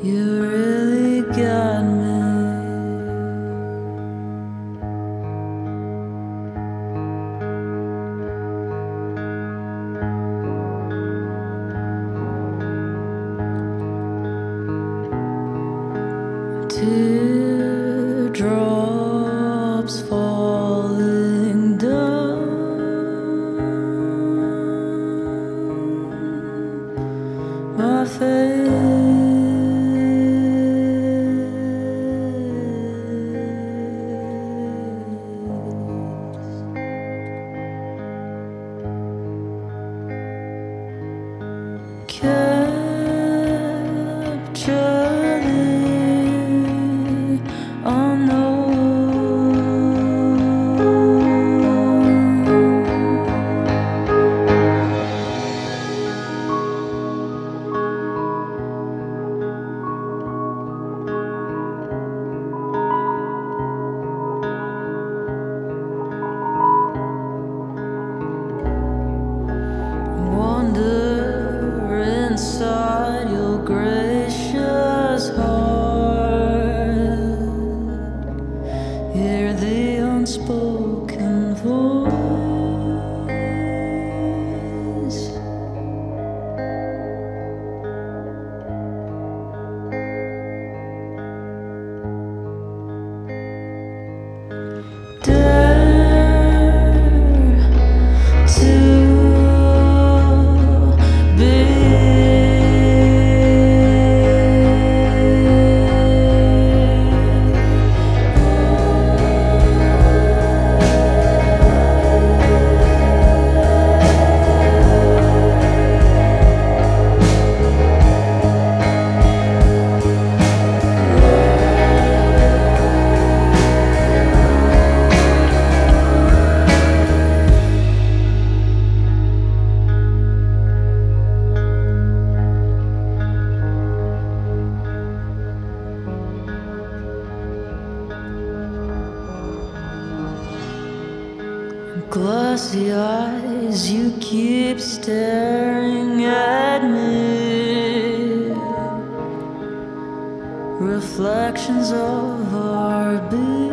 You really got me. Teardrops falling down my face. Inside your gracious heart, hear the unspoken voice. Glassy eyes, you keep staring at me. Reflections of our being.